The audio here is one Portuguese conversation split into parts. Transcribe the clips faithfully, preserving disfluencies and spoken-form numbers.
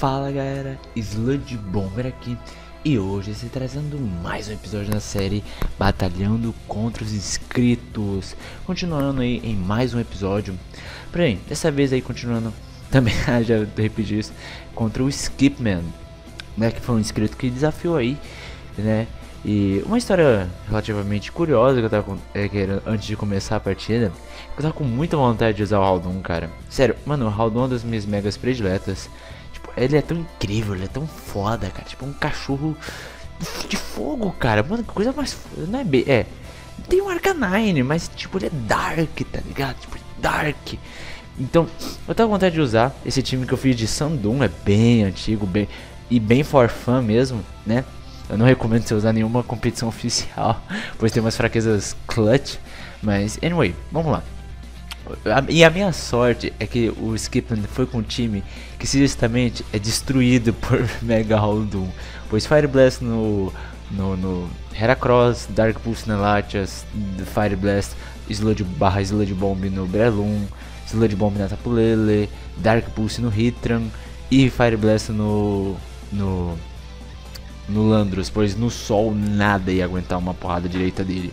Fala galera, Sludge Bomber aqui e hoje estou trazendo mais um episódio da série Batalhando contra os Inscritos. Continuando aí em mais um episódio, porém, dessa vez aí continuando também, já repeti isso, contra o Skipman, né, que foi um inscrito que desafiou aí, né, e uma história relativamente curiosa que eu tava com, é, que era, antes de começar a partida, eu tava com muita vontade de usar o Haldun, cara, sério, mano, o Haldun é uma das minhas megas prediletas. Ele é tão incrível, ele é tão foda, cara. Tipo, um cachorro de fogo, cara. Mano, que coisa mais foda. Não é bem... É, tem um Arcanine, mas, tipo, ele é Dark, tá ligado? Tipo, Dark. Então, eu tava com vontade de usar esse time que eu fiz de Sandun. É bem antigo, bem... E bem for fun mesmo, né? Eu não recomendo você usar nenhuma competição oficial, pois tem umas fraquezas clutch. Mas, anyway, vamos lá. E a minha sorte é que o Skipman foi com um time que seriamente é destruído por Mega Houndoom, pois Fire Blast no, no, no Heracross, Dark Pulse na Latias, Fire Blast, Sludge barra Sludge Bomb no Breloom, Sludge Bomb na Tapulele, Dark Pulse no Heatran e Fire Blast no, no, no Landorus, pois no Sol nada ia aguentar uma porrada direita dele.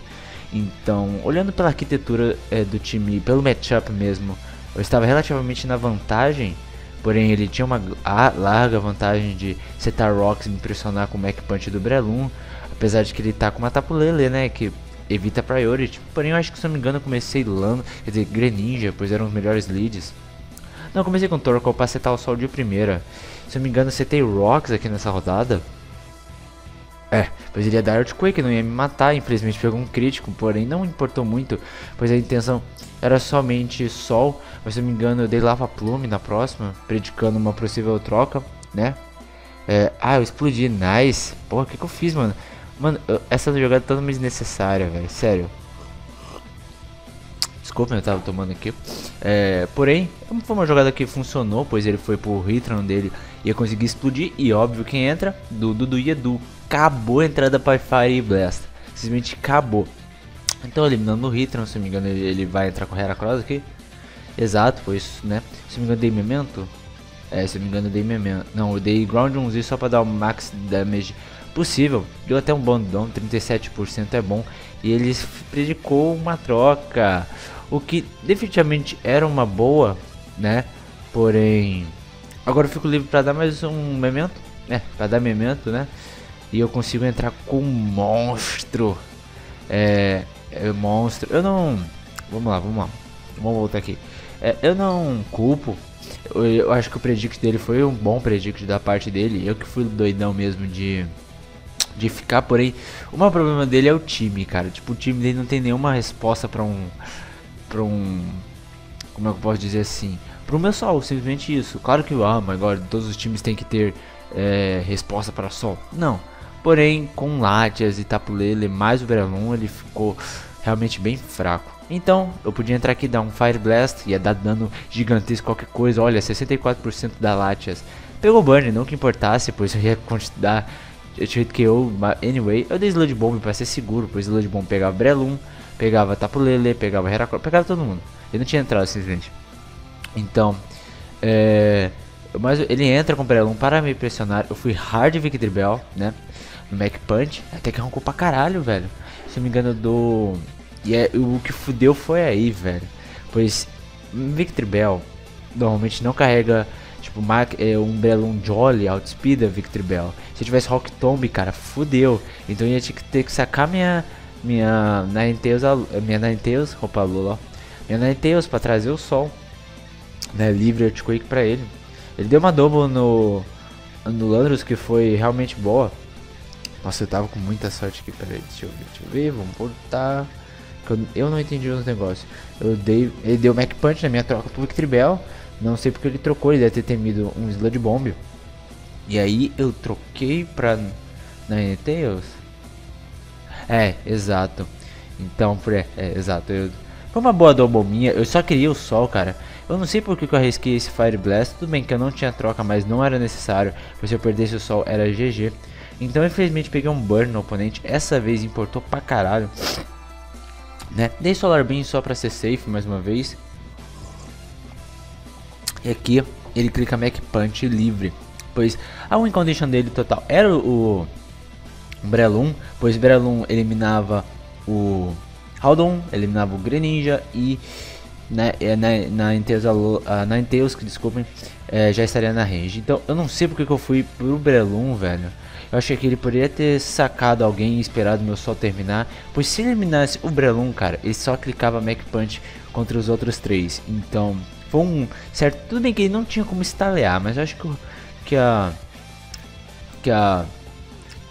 Então, olhando pela arquitetura é, do time, pelo matchup mesmo, eu estava relativamente na vantagem, porém ele tinha uma a, larga vantagem de setar Rocks e me pressionar com o Mac Punch do Breloom, apesar de que ele tá com uma Tapulele, né, que evita priority, porém eu acho que, se não me engano, eu comecei Lando, quer dizer, Greninja, pois eram os melhores leads. Não, eu comecei com Torkoal para setar o Sol de primeira, se não me engano eu setei Rocks aqui nessa rodada. É, pois ele ia dar Earthquake, não ia me matar, infelizmente pegou um crítico, porém não importou muito, pois a intenção era somente Sol, mas se eu não me engano eu dei Lava Plume na próxima, predicando uma possível troca, né? É, ah, eu explodi, nice, porra, o que que eu fiz, mano? Mano, eu, essa jogada é totalmente desnecessária, velho, sério. Desculpa, eu tava tomando aqui. É, porém, foi uma jogada que funcionou, pois ele foi pro Heatran dele, ia conseguir explodir, e óbvio quem entra, Dudu do Edu. Acabou a entrada para Fire Blast, simplesmente acabou. Então, eliminando o Heatran, se não me engano, ele, ele vai entrar com o Heracross aqui. Exato, foi isso, né? Se não me engano, dei Memento. É, se não me engano, dei Memento. Não, eu dei Ground um Z só para dar o max damage possível. Deu até um bandão, trinta e sete por cento é bom. E ele predicou uma troca, o que definitivamente era uma boa, né? Porém, agora eu fico livre para dar mais um Memento. É, para dar Memento, né? E eu consigo entrar com um monstro. É, é monstro. Eu não. Vamos lá, vamos lá. Vamos voltar aqui. É, eu não culpo. Eu, eu acho que o predict dele foi um bom predict da parte dele. Eu que fui doidão mesmo de de ficar, porém, o maior problema dele é o time, cara. Tipo, o time dele não tem nenhuma resposta para um para um como é que eu posso dizer assim? Pro meu Sol, simplesmente isso. Claro que ah, mas agora todos os times têm que ter é, resposta para Sol. Não. Porém, com Latias e Tapulele mais o Breloom, ele ficou realmente bem fraco. Então, eu podia entrar aqui e dar um Fire Blast, ia dar dano gigantesco, qualquer coisa. Olha, sessenta e quatro por cento da Latias. Pegou Burn, não que importasse, pois eu ia continuar. Eu tinha que eu, anyway, eu dei Sludge Bomb para ser seguro, pois Sludge Bomb pegava Breloom, pegava Tapulele, pegava Heracross, pegava todo mundo. Ele não tinha entrado simplesmente. Então, é... Mas ele entra com o Breloom para me pressionar. Eu fui hard Victreebel, né? No Mac Punch. Até que arrancou pra caralho, velho. Se eu me engano, do. E é, o que fudeu foi aí, velho. Pois Victreebel normalmente não carrega. Tipo, Mac, é, um Breloom Jolly outspeed a Victreebel. Se eu tivesse Rock Tomb, cara, fudeu. Então eu ia ter que sacar minha. Minha Ninetales. Minha Ninetales. Opa, Lula. Minha Ninetales pra trazer o Sol, né? Livre Earthquake pra ele. Ele deu uma double no, no Landorus que foi realmente boa. Nossa, eu tava com muita sorte aqui, peraí, deixa eu ver, deixa eu ver, vamos voltar. Eu, eu não entendi os negócios. Eu dei, ele deu Mac Punch na minha troca pro Victreebel. Não sei porque ele trocou, ele deve ter temido um Sludge Bomb. E aí eu troquei pra Ninetales. É, exato. Então, é, é exato. Eu, foi uma boa double minha, eu só queria o Sol, cara. Eu não sei porque que eu arrisquei esse Fire Blast, tudo bem que eu não tinha troca, mas não era necessário, porque se eu perdesse o Sol era G G. Então infelizmente peguei um Burn no oponente, essa vez importou pra caralho, né? Dei Solar Beam só pra ser safe mais uma vez. E aqui ele clica Mac Punch livre, pois a win condition dele total era o Breloom, pois Breloom eliminava o Haldun, eliminava o Greninja e na, na, na Ninetales, a Ninetales, que desculpem, é, já estaria na range. Então eu não sei porque que eu fui pro Breloom, velho. Eu achei que ele poderia ter sacado alguém e esperado meu sol terminar, pois se eliminasse o Breloom, cara, ele só clicava Mac Punch contra os outros três. Então foi um certo, tudo bem que ele não tinha como estalear, mas eu acho que, que a que a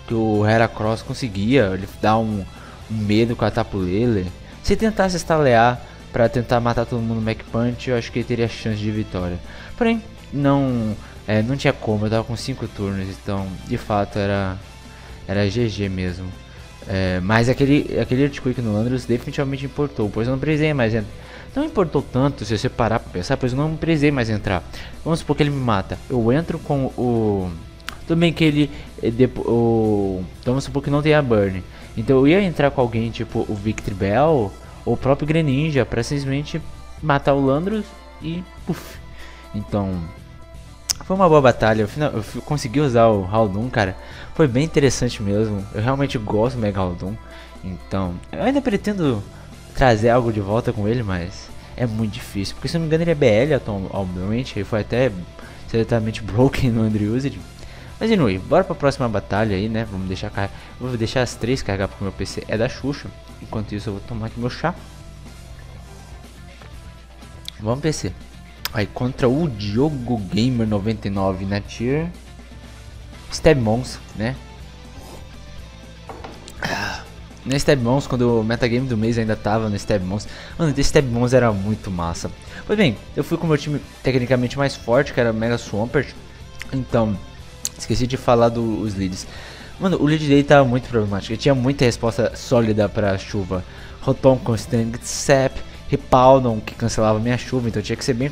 que o Heracross conseguia, ele dá um, um medo com a Tapulele. Se tentasse estalear para tentar matar todo mundo no Mac Punch, eu acho que ele teria chance de vitória, porém não é, não tinha como. Eu tava com cinco turnos, então de fato era era G G mesmo. É, mas aquele aquele Earthquake no Landorus definitivamente importou, pois eu não precisei mais entrar. Não importou tanto se você parar pra pensar, pois eu não precisei mais entrar. Vamos supor que ele me mata, eu entro com o... Tudo bem que ele... O... Então vamos supor que não tenha burn, então eu ia entrar com alguém tipo o Victreebel ou o próprio Greninja pra simplesmente matar o Landorus e... Puff. Então... Foi uma boa batalha, eu, final, eu consegui usar o Haldun, cara, foi bem interessante mesmo, eu realmente gosto do Mega Houndoom, então eu ainda pretendo trazer algo de volta com ele, mas é muito difícil, porque se não me engano ele é B L atualmente, ele foi até certamente broken no Unused. Mas anyway, bora pra próxima batalha aí, né, vamos deixar, car... vou deixar as três carregar porque meu P C é da Xuxa, enquanto isso eu vou tomar aqui meu chá. Vamos P C. Aí contra o Diogo Gamer noventa e nove na tier Stepmons, né? Ah, no Stepmons, quando o metagame do mês ainda tava no Stepmons, mano, esse Stepmons era muito massa. Pois bem, eu fui com o meu time tecnicamente mais forte, que era o Mega Swampert. Então, esqueci de falar dos leads. Mano, o lead dele tava muito problemático, ele tinha muita resposta sólida pra chuva. Rotom com Stang Sap, Repaldon, que cancelava minha chuva, então tinha que ser bem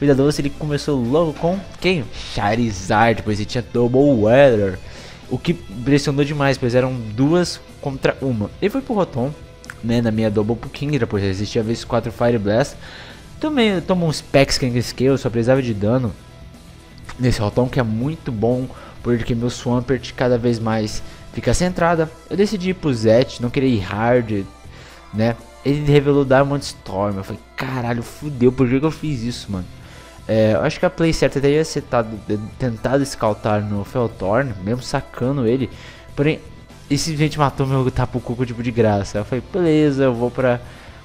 cuidadoso. Ele começou logo com quem? Charizard, pois ele tinha Double Weather, o que impressionou demais, pois eram duas contra uma. Ele foi pro Rotom, né, na minha Double pro Kingdra, pois existia vezes quatro Fire Blast. Também tomou um Specs Cling Scales, só precisava de dano nesse Rotom, que é muito bom, porque meu Swampert cada vez mais fica centrada. Eu decidi ir pro Zet, não queria ir hard, né. Ele revelou Diamond Storm, eu falei, caralho, fudeu, por que que eu fiz isso, mano? É, eu acho que a play certa teria setado, tentado escaltar no Felthorne, mesmo sacando ele, porém, esse simplesmente matou meu Tapu Cuco tipo de graça. Eu falei, beleza, eu vou pra,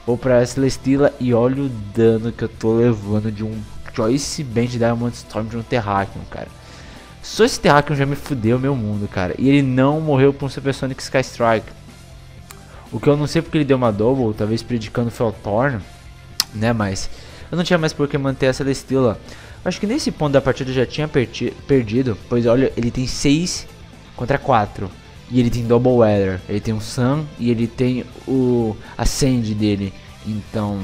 vou pra Celesteela e olha o dano que eu tô levando de um Choice Band de Diamond Storm de um Terrakion, cara. Só esse Terrakion já me fudeu meu mundo, cara, e ele não morreu por um Supersonic Sky Strike. O que eu não sei porque ele deu uma double, talvez predicando o Felthorne, né, mas eu não tinha mais por que manter essa Celesteela. Acho que nesse ponto da partida eu já tinha perdido, pois olha, ele tem seis contra quatro, e ele tem Double Weather, ele tem um Sun e ele tem o Ascend dele, então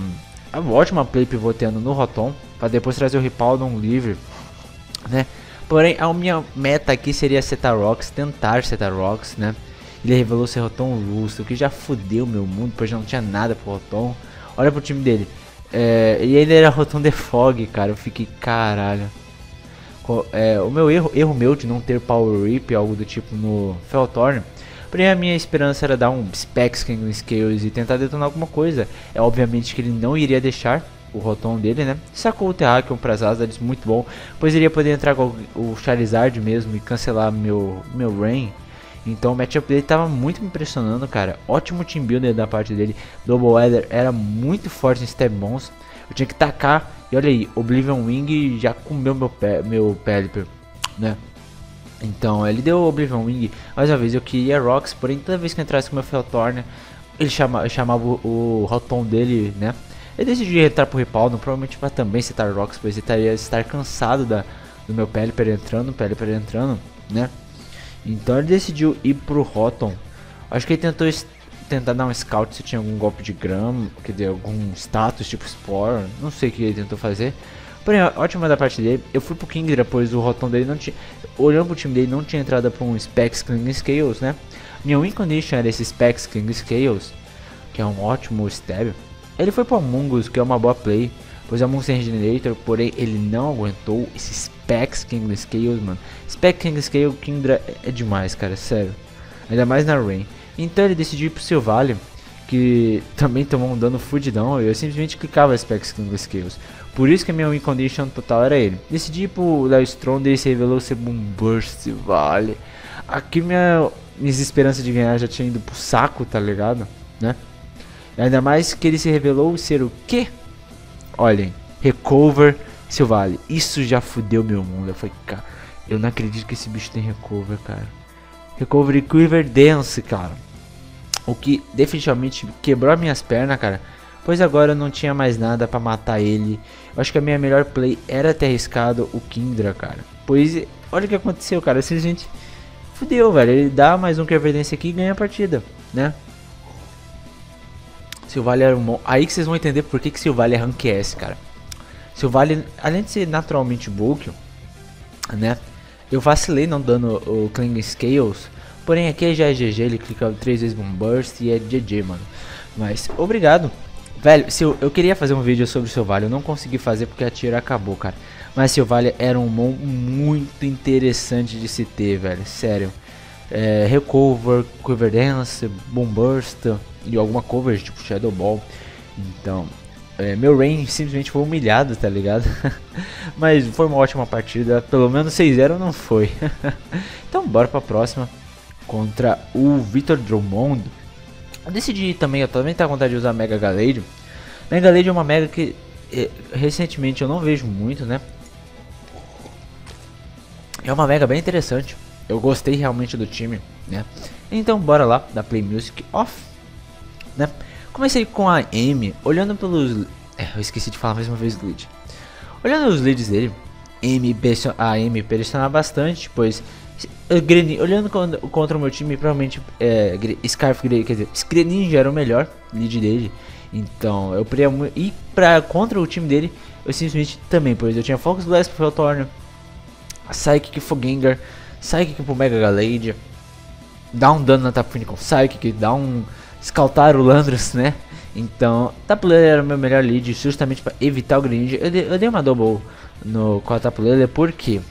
é uma ótima play pivoteando no Rotom, para depois trazer o Ripaldon livre, né, porém a minha meta aqui seria setar Rocks, tentar setar Rocks, né. Ele revelou ser Rotom Lustro, que já fudeu meu mundo, pois já não tinha nada pro Rotom. Olha pro time dele. É, e ainda era Rotom Defog, cara. Eu fiquei, caralho. É, o meu erro, erro meu de não ter Power Rip, algo do tipo no Felthorne. Porém, a minha esperança era dar um Specs Cling Scales e tentar detonar alguma coisa. É obviamente que ele não iria deixar o Rotom dele, né? Sacou o Terrakion pras asas, muito bom. Pois ele ia poder entrar com o Charizard mesmo e cancelar meu, meu Rain. Então o matchup dele tava muito me impressionando, cara. Ótimo team builder da parte dele. Double Weather era muito forte em Stepmons. Eu tinha que tacar. E olha aí, Oblivion Wing já comeu meu, pe meu Pelipper, né? Então ele deu Oblivion Wing. Mais uma vez, eu queria Rocks, porém toda vez que eu entrasse com meu Felthorne, ele chama chamava o, o Rotom dele, né? Eu decidi entrar pro Ripaldo, provavelmente pra também setar Rocks, pois ele estaria estar cansado da, do meu Pelipper entrando, Pelipper entrando, né? Então ele decidiu ir pro Rotom. Acho que ele tentou tentar dar um scout se tinha algum golpe de grama, que deu algum status tipo Spore, não sei o que ele tentou fazer. Porém, ótima da parte dele. Eu fui pro Kingdra, pois o Rotom dele não tinha... Olhando pro time dele, não tinha entrada pra um Specs Cling Scales, né? Minha win condition era esse Specs Cling Scales, que é um ótimo stab. Ele foi pro Among Us, que é uma boa play. pois é um Monster Generator, porém ele não aguentou esse Specs Cling Scales, mano. Specs Cling Scales Kingdra é demais, cara, sério, ainda mais na Rain. Então ele decidiu ir pro seu vale, que também tomou um dano fudidão, eu simplesmente clicava Specs Cling Scales. Por isso que a minha win condition total era ele. Decidi ir pro Latias e se revelou ser um Burst Vale. Aqui minha, minhas esperanças de ganhar já tinha ido pro saco, tá ligado? Né? Ainda mais que ele se revelou ser o quê? Olhem, Recover seu Vale. Isso já fudeu meu mundo. Eu falei, cara, eu não acredito que esse bicho tem Recover, cara. Recover e Quiver Dance, cara. O que definitivamente quebrou minhas pernas, cara. Pois agora eu não tinha mais nada pra matar ele. Eu acho que a minha melhor play era ter arriscado o Kingdra, cara. Pois, olha o que aconteceu, cara. Se a gente... Fudeu, velho. Ele dá mais um Querverdance aqui e ganha a partida, né? Seu Vale era um... Aí que vocês vão entender por que que seu Vale é Rank S, cara. Seu Vale, além de ser naturalmente bulk, né? Eu vacilei não dando o Cling Scales. Porém aqui já é G G, ele clica três vezes um Burst e é G G, mano. Mas, obrigado. Velho, se eu, eu queria fazer um vídeo sobre o seu Vale, eu não consegui fazer porque a tira acabou, cara. Mas seu Vale era um mon muito interessante de se ter, velho, sério. É, recover, Quiver Dance, Boom Burst e alguma cover tipo Shadow Ball. Então, é, meu Rain simplesmente foi humilhado, tá ligado? Mas foi uma ótima partida, pelo menos seis a zero não foi. Então bora pra próxima. Contra o Victor Drummond. Eu decidi também, eu também tá com vontade de usar Mega Galade. Mega Galade é uma Mega que é, recentemente eu não vejo muito, né? É uma Mega bem interessante. Eu gostei realmente do time, né? Então bora lá, da Play Music Off, né? Comecei com a M, olhando pelos... É, eu esqueci de falar mais uma vez do lead. Olhando os leads dele, M, a M pressiona bastante, pois... Greninja, olhando contra o meu time, provavelmente é, Scarf Grey, quer dizer, Greninja era o melhor lead dele. Então eu preia muito. E pra, contra o time dele, eu simplesmente também, pois eu tinha Focus Blast pro Felthorne, Psychic pro Gengar, Psychic pro Mega Galade, dá um dano na Tapu Fini com Psychic, dá um Scaltar o Landorus, né? Então Tapulele era o meu melhor lead, justamente pra evitar o Greninja. Eu, de, eu dei uma double no, com a Tapulele porque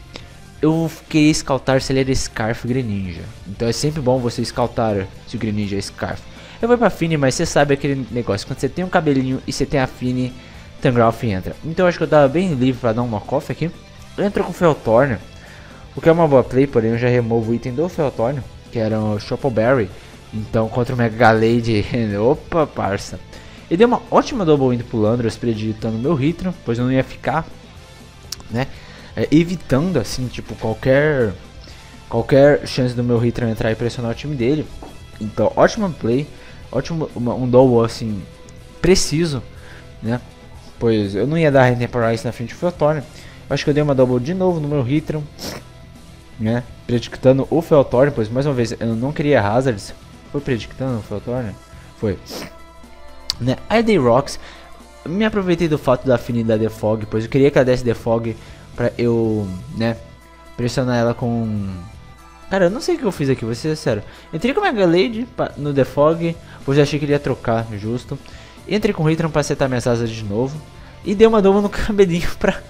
eu queria escaltar se ele era Scarf Greninja. Então é sempre bom você escaltar se o Greninja é Scarf. Eu vou pra Fini, mas você sabe aquele negócio. Quando você tem um cabelinho e você tem a Fini, Tangrowth entra. Então eu acho que eu tava bem livre pra dar um Knockoff aqui. Eu entro com o Felthorne, o que é uma boa play, porém eu já removo o item do Felthorne, que era o Chopoberry. Então contra o Mega Galade, opa, parça. E deu uma ótima double indo pro Landorus, preditando meu Heatran, pois eu não ia ficar, né? É, evitando assim, tipo, qualquer qualquer chance do meu Heatran entrar e pressionar o time dele. Então, ótima play, ótimo, uma, um double assim, preciso, né? Pois eu não ia dar Temporise na frente do Felthorne. Acho que eu dei uma double de novo no meu Heatran, né? Predictando o Felthorne, pois mais uma vez, eu não queria Hazards. Foi predictando o Felthorne? Foi. Né? Aí dei Rocks, me aproveitei do fato da Fini da Defog, pois eu queria que ela desse Defog pra eu, né, pressionar ela com... Cara, eu não sei o que eu fiz aqui, vou ser sério. Entrei com a Mega Galade no Defog, pois eu achei que ele ia trocar, justo. Entrei com o Heatran pra acertar minhas asas de novo. E dei uma double no cabelinho pra...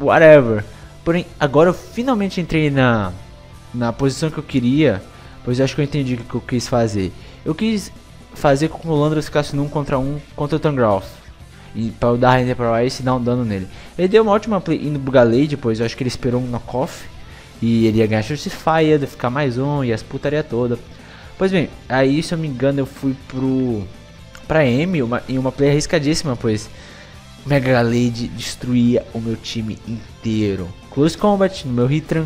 Whatever. Porém, agora eu finalmente entrei na... Na posição que eu queria, pois eu acho que eu entendi o que eu quis fazer. Eu quis fazer com que o Landorus ficasse num contra um contra o Tangrowth. E pra eu dar a Enterprise e dar um dano nele. Ele deu uma ótima play indo pro Galade, pois eu acho que ele esperou um Knockoff. E ele ia ganhar Justified, ficar mais um e as putaria toda. Pois bem, aí se eu me engano eu fui pro... Pra M uma, em uma play arriscadíssima, pois Mega Galade destruía o meu time inteiro. Close Combat no meu Heatran,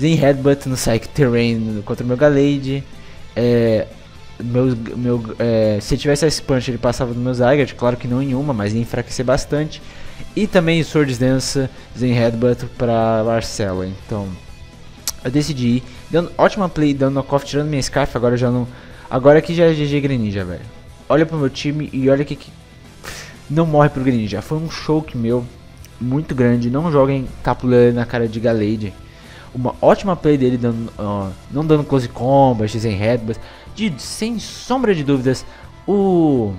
Zen Headbutt no Psychic Terrain contra o meu Galade. É... Meu, meu, é, se tivesse Ice Punch ele passava do meu Zygarde, claro que não em uma, mas ia enfraquecer bastante. E também Swords Dance, Zen Headbutt pra Marcela. Então eu decidi ir, deu ótima play, dando Knockoff, tirando minha Scarf. Agora eu já não... Agora aqui já é G G Greninja, velho. Olha pro meu time e olha que, que... Não morre pro Greninja, foi um choke meu muito grande. Não joguem Tapulele na cara de Galade. Uma ótima play dele, dando, uh, não dando Close Combat, Zen Headbutt. De, sem sombra de dúvidas, o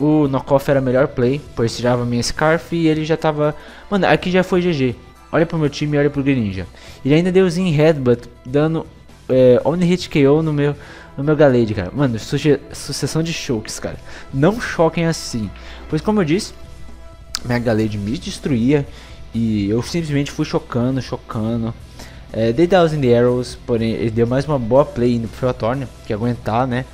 o Knockoff era a melhor play, pois tirava minha Scarf e ele já tava... Mano, aqui já foi G G. Olha pro meu time e olha pro Greninja. Ele ainda deu em Headbutt, dando é, Only Hit K O no meu, no meu Galade, cara. Mano, sucessão de choques, cara. Não choquem assim. Pois como eu disse, minha Galade me destruía e eu simplesmente fui chocando, chocando. É, dei Thousand Arrows, porém ele deu mais uma boa play indo pro Felthorne, que aguentar, né?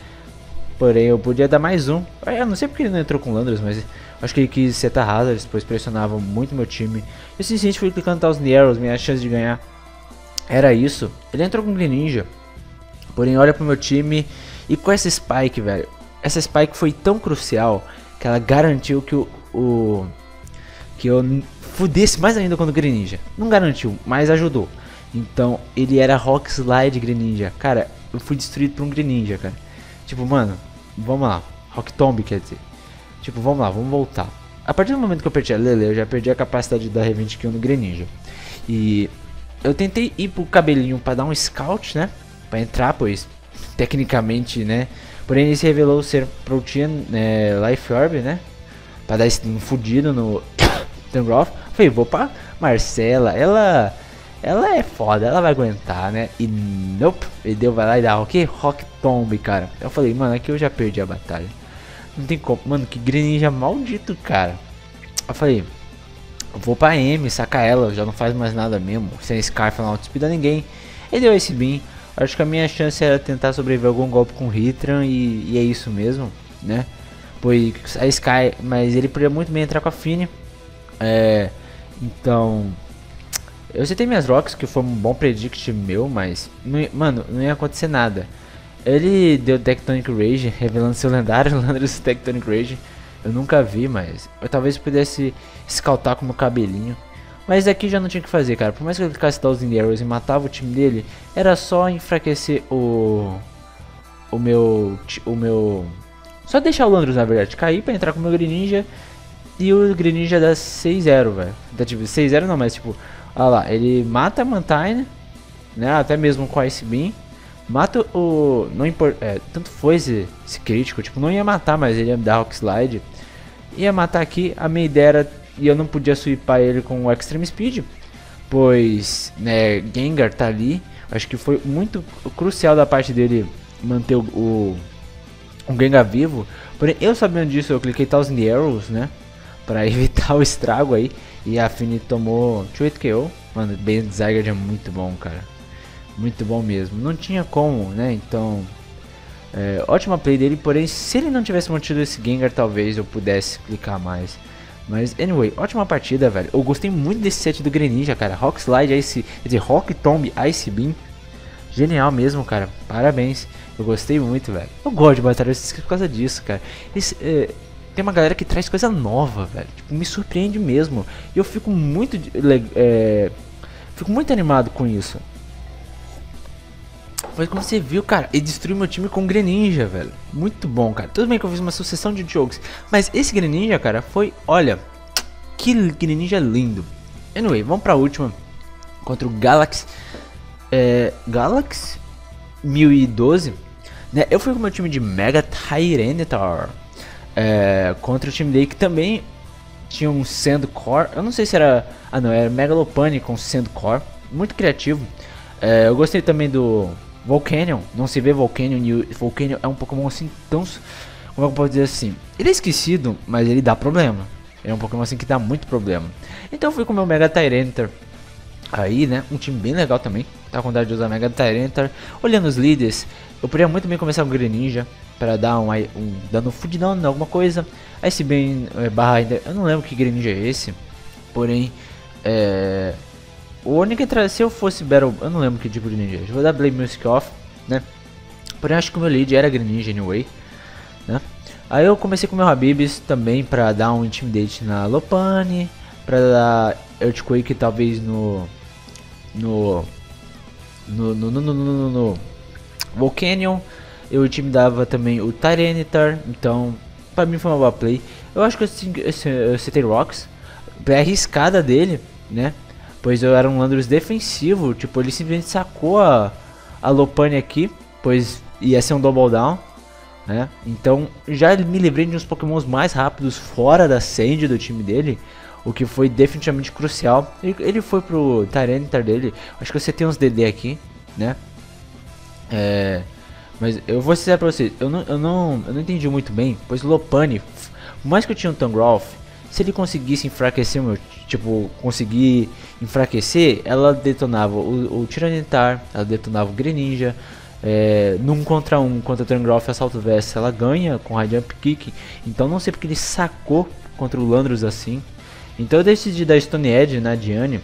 Porém eu podia dar mais um. Eu não sei porque ele não entrou com Landorus, mas acho que ele quis setar Hazards, pois pressionava muito meu time. Eu simplesmente fui clicando Thousand Arrows, minha chance de ganhar era isso. Ele entrou com Greninja, porém olha pro meu time e com essa Spike, velho. Essa Spike foi tão crucial que ela garantiu que o... o que eu fudesse mais ainda quando o Greninja. Não garantiu, mas ajudou. Então, ele era Rock Slide Greninja. Cara, eu fui destruído por um Greninja, cara. Tipo, mano, vamos lá. Rock Tomb, quer dizer. Tipo, vamos lá, vamos voltar. A partir do momento que eu perdi a Lele, eu já perdi a capacidade de dar Revenge Kill no Greninja. E eu tentei ir pro cabelinho pra dar um scout, né? Pra entrar, pois, tecnicamente, né? Porém, ele se revelou ser Protean, né, Life Orb, né? Pra dar esse um fudido no Tangrowth. Falei, vou pra Marcela. Ela... Ela é foda, ela vai aguentar, né? E nope, ele deu, vai lá e dá o que? Rock Tomb, cara. Eu falei, mano, aqui eu já perdi a batalha. Não tem como, mano, que Greninja maldito, cara. Eu falei, eu vou pra M, saca ela, já não faz mais nada mesmo. Sem Scarf, não auto-speed a ninguém. Ele deu esse bin. Acho que a minha chance era tentar sobreviver algum golpe com Heatran e, e é isso mesmo, né? Pois a Sky, mas ele podia muito bem entrar com a Fini. É, então... Eu citei minhas rocks, que foi um bom predict meu, mas, não, mano, não ia acontecer nada. Ele deu Tectonic Rage, revelando seu lendário, Landorus Tectonic Rage. Eu nunca vi, mas eu talvez pudesse escaltar com o meu cabelinho. Mas aqui já não tinha o que fazer, cara. Por mais que eu clicasse Thousand Arrows e matava o time dele, era só enfraquecer o... O meu... O meu... Só deixar o Landorus, na verdade, cair pra entrar com o meu Greninja. E o Greninja dá seis a zero, velho. Dá tipo seis a zero não, mas tipo... Olha lá, ele mata a Mantine, né, até mesmo com a Ice Beam, mata o... Não importa, é, tanto foi esse, esse crítico, tipo, não ia matar, mas ele ia dar Rock Slide. Ia matar aqui, a minha ideia era... E eu não podia sweepar ele com o Extreme Speed, pois, né, Gengar tá ali. Acho que foi muito crucial da parte dele manter o, o, o Gengar vivo. Porém, eu sabendo disso, eu cliquei Thousand Arrows, né, pra evitar o estrago aí. E a Fini tomou dois oito K O. Mano, Ben Zygarde é muito bom, cara. Muito bom mesmo. Não tinha como, né? Então, é, ótima play dele. Porém, se ele não tivesse mantido esse Gengar, talvez eu pudesse clicar mais. Mas, anyway, ótima partida, velho. Eu gostei muito desse set do Greninja, cara. Rock Slide, Ice... Quer dizer, Rock Tomb, Ice Beam. Genial mesmo, cara. Parabéns. Eu gostei muito, velho. Eu gosto de batalha por causa disso, cara. Esse... É... Tem uma galera que traz coisa nova, velho. Tipo, me surpreende mesmo. E eu fico muito... É, fico muito animado com isso. Foi como você viu, cara. Ele destruiu meu time com Greninja, velho. Muito bom, cara. Tudo bem que eu fiz uma sucessão de jogos. Mas esse Greninja, cara, foi... Olha, que Greninja lindo. Anyway, vamos pra última. Contra o Galaxy... É, Galaxy mil e doze. Né? Eu fui com meu time de Mega Tyranitar. É, contra o time dele que também tinha um Sandcore, eu não sei se era, ah não, era Megalopane com Sandcore, muito criativo. É, eu gostei também do Volcanion, não se vê Volcanion, e o Volcanion é um Pokémon assim tão, como é que eu posso dizer assim, ele é esquecido, mas ele dá problema, ele é um Pokémon assim que dá muito problema. Então eu fui com o meu Mega Tyranitar aí, né, um time bem legal também, tá com vontade de usar Mega Tyranitar, olhando os líderes, eu poderia muito bem começar com Greninja, para dar um, um dando um food down, alguma coisa. Ice Beam é, barra ainda. Eu não lembro que Greninja é esse. Porém, é, o único entrada, se eu fosse Battle, eu não lembro que tipo de Greninja. Eu vou dar Blade Music Off, né? Porém, acho que o meu lead era Greninja anyway, né? Aí eu comecei com o meu Habibis também para dar um Intimidate na Lopane, para dar Earthquake talvez no no no no no no, no, no Volcanion. Eu intimidava também o Tyranitar, então pra mim foi uma boa play. Eu acho que eu, eu, eu citei Rocks, play arriscada dele, né? Pois eu era um Landorus defensivo, tipo, ele simplesmente sacou a, a Lopane aqui, pois ia ser um Double Down. né? Então já me livrei de uns pokémons mais rápidos fora da Sand do time dele, o que foi definitivamente crucial. Ele, ele foi pro Tyranitar dele, acho que você tem uns D D aqui, né? É... Mas eu vou dizer pra vocês, eu não, eu, não, eu não entendi muito bem, pois Lopane, por mais que eu tinha um Tangrowth, se ele conseguisse enfraquecer, meu, tipo, conseguir enfraquecer, ela detonava o, o Tyranitar, ela detonava o Greninja, é, num contra um, contra o Tangrowth, Assalto Vest, ela ganha com High Jump Kick, então não sei porque ele sacou contra o Landorus assim. Então eu decidi dar Stone Edge na Diane,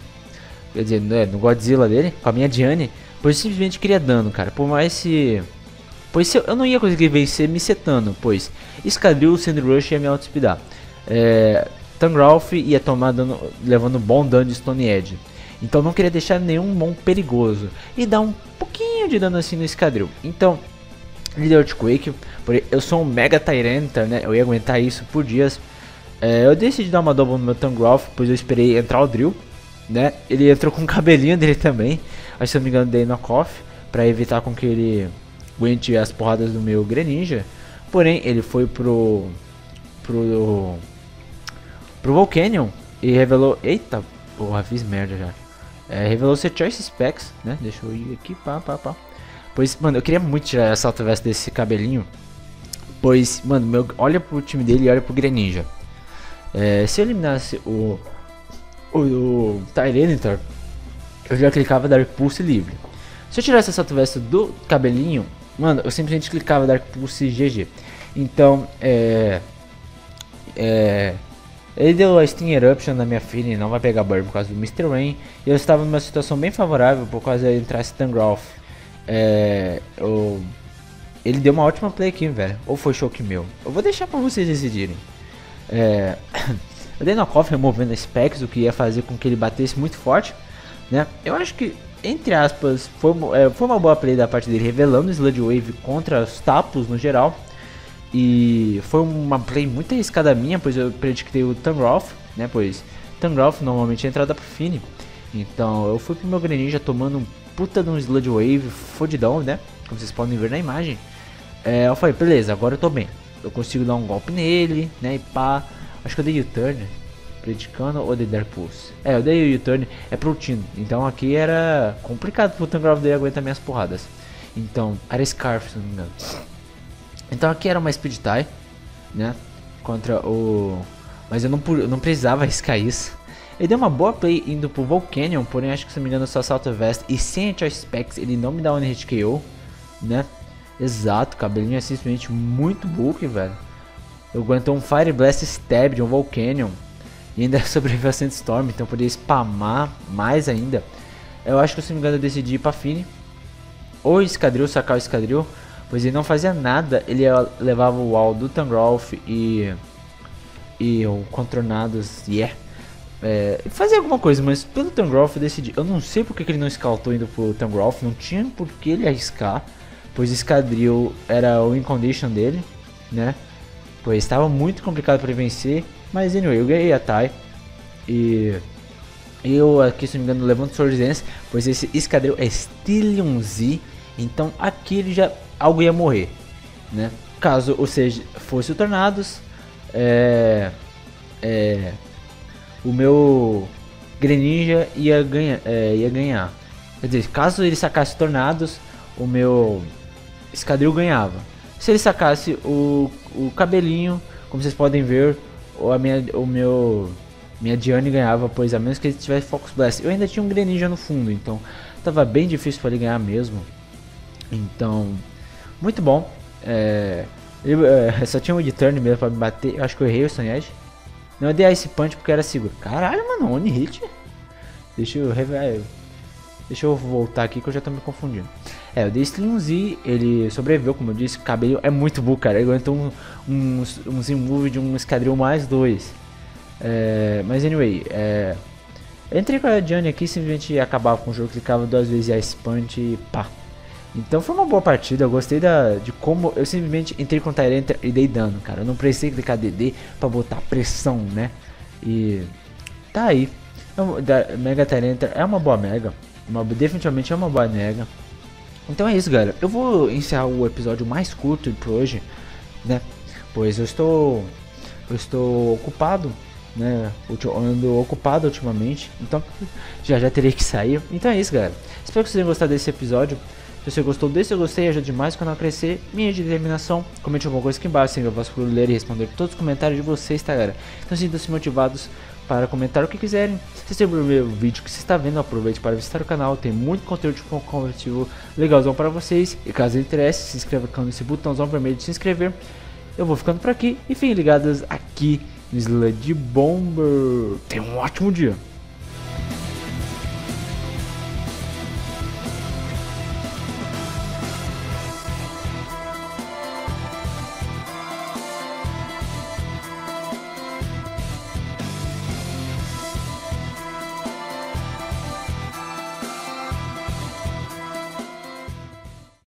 quer dizer, no Godzilla dele, com a minha Diane, pois eu simplesmente queria dano, cara, por mais se... Pois eu não ia conseguir vencer me setando, pois Escadril, Sandrush ia me auto-speedar. É, Tangrowth ia tomar dano, levando bom dano de Stone Edge. Então não queria deixar nenhum bom perigoso. E dar um pouquinho de dano assim no Escadril. Então, Líder Earthquake, eu sou um Mega Tyranitar, né? Eu ia aguentar isso por dias. É, eu decidi dar uma double no meu Tangrowth, pois eu esperei entrar o Drill, né? Ele entrou com o cabelinho dele também. Acho que, se eu não me engano, dei Knockoff, pra evitar com que ele... aguente as porradas do meu Greninja. Porém ele foi pro Pro Pro Volcanion e revelou, eita porra, fiz merda já, é, revelou seu Choice Specs, né? Deixa eu ir aqui, pá pá pá. Pois mano, eu queria muito tirar essa Assalto Vest desse cabelinho, pois mano, meu, olha pro time dele e olha pro Greninja, é, se eu eliminasse o O, o Tyranitar, eu já clicava Dark Pulse livre. Se eu tirasse essa Assalto Vest do cabelinho, mano, eu simplesmente clicava Dark Pulse G G. Então, é... é ele deu a Steam Eruption na minha filha e não vai pegar Burn por causa do mister Rain. E eu estava numa situação bem favorável por causa de entrar Tangrowth. É... Eu, ele deu uma ótima play aqui, velho. Ou foi choque meu? Eu vou deixar pra vocês decidirem. É... eu dei Knockoff removendo Specs, o que ia fazer com que ele batesse muito forte, né? Eu acho que... entre aspas, foi, é, foi uma boa play da parte dele, revelando Sludge Wave contra os Tapus no geral. E foi uma play muito arriscada minha, pois eu predictei o Tangrowth, né, pois Tangrowth normalmente é entrada pro Fini. Então eu fui pro meu Greninja tomando um puta de um Sludge Wave fodidão, né, como vocês podem ver na imagem. É, eu falei, beleza, agora eu tô bem, eu consigo dar um golpe nele, né, e pá, acho que eu dei U-turn. Predicando ou de Dark Pulse? É, eu dei o U-turn, é pro Tino, então aqui era complicado pro Tangrowth dele aguentar minhas porradas. Então, era Scarf, se não me engano. Então aqui era uma Speed Tie, né? Contra o... mas eu não, eu não precisava arriscar isso. Ele deu uma boa play indo pro Volcanion, porém acho que, se não me engano, só Assault Vest e sem a Choice Specs ele não me dá One Hit K O, né? Exato, cabelinho é simplesmente muito bulk, velho. Eu aguentou um Fire Blast Stab de um Volcanion. E ainda sobreviveu a Sandstorm, então eu podia spamar mais ainda. Eu acho que, se não me engano, eu decidi ir pra Fini. Ou Escadril, sacar o Escadril. Pois ele não fazia nada, ele levava o wall do Tangrowth e... e o Contornados, yeah. É, fazia alguma coisa, mas pelo Tangrowth eu decidi. Eu não sei porque que ele não escaltou indo pro Tangrowth, não tinha por que ele arriscar. Pois Escadril era o incondition dele, né? Pois estava muito complicado pra ele vencer. Mas anyway, eu ganhei a Thai. E eu aqui, se não me engano, levanto Swords Dance, pois esse Escadril é Stillion Z. Então aqui ele já... algo ia morrer, né? Caso, ou seja, fosse o Tornados, é, é, o meu Greninja ia, ganha, é, ia ganhar. Quer dizer, caso ele sacasse o Tornados, o meu Escadril ganhava. Se ele sacasse o, o cabelinho, como vocês podem ver, ou a minha, o meu, minha Diane ganhava, pois a menos que ele tivesse Focus Blast. Eu ainda tinha um Greninja no fundo, então tava bem difícil para ele ganhar mesmo. Então, muito bom. É, eu, é, só tinha um U-turn mesmo para me bater. Eu acho que eu errei o Stone Edge. Não, eu dei Ice Punch porque era seguro. Caralho, mano, One Hit. Deixa eu revelar. Deixa eu voltar aqui que eu já tô me confundindo. É, eu dei Slim Z, ele sobreviveu, como eu disse, o cabelo é muito bom, cara. Ele aguentou um, um, um Z-move de um Escadril mais dois. É, mas anyway, é, eu entrei com a Diane aqui, simplesmente acabava com o jogo, clicava duas vezes a Ice Punch e pá. Então foi uma boa partida, eu gostei da, de como eu simplesmente entrei com o Tyranitar e dei dano, cara. Eu não precisei clicar D D pra botar pressão, né? E tá aí. Eu, da, Mega Tyranitar é uma boa Mega. Uma, definitivamente é uma boa nega. Então é isso, galera. Eu vou encerrar o episódio mais curto por hoje, né? Pois eu estou, eu estou ocupado, né? Eu ando ocupado ultimamente, então já já terei que sair. Então é isso, galera. Espero que vocês tenham gostado desse episódio. Se você gostou desse, eu gostei, ajuda demais o canal a crescer. Minha determinação, comente alguma coisa aqui embaixo, sem gravar por ler e responder todos os comentários de vocês, tá, galera? Então sintam-se motivados para comentar o que quiserem. Se você é o primeiro vídeo que você está vendo, aproveite para visitar o canal, tem muito conteúdo conversativo legalzão para vocês. E caso interesse, se inscreva com esse botãozão vermelho de se inscrever. Eu vou ficando por aqui e fiquem ligados aqui no Sludge Bomber. Tenham um ótimo dia!